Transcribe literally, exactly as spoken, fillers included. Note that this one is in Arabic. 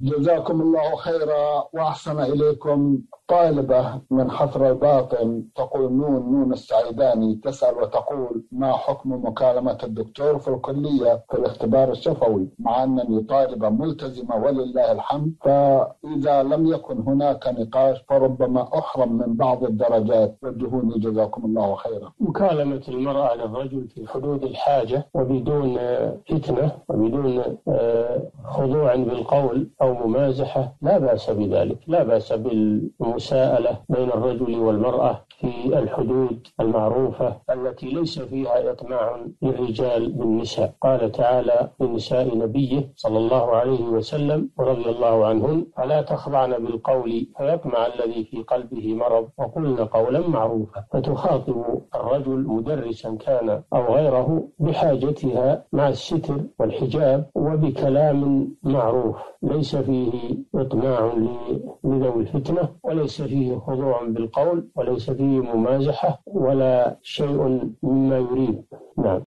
جزاكم الله خيرا وأحسن إليكم. طالبة من حفر الباطن تقول نون نون السعيداني تسأل وتقول: ما حكم مكالمة الدكتور في الكلية في الاختبار الشفوي مع أنني طالبة ملتزمة ولله الحمد، فإذا لم يكن هناك نقاش فربما أحرم من بعض الدرجات؟ وجهوني جزاكم الله خيرا. مكالمة المرأة للرجل في حدود الحاجة وبدون فتنة وبدون خضوع بالقول أو ممازحة لا بأس بذلك، لا بأس بالمساءلة بين الرجل والمرأة في الحدود المعروفة التي ليس فيها إطماع للرجال بالنساء. قال تعالى لنساء نبيه صلى الله عليه وسلم ورضي الله عنهن: فلا تخضعن بالقول فيطمع الذي في قلبه مرض وقلن قولا معروفا. فتخاطب الرجل مدرسا كان أو غيره بحاجتها مع الستر والحجاب وبكلام معروف ليس فيه إطماع لذوي الفتنة وليس فيه خضوع بالقول وليس فيه ممازحة ولا شيء مما يريد. نعم.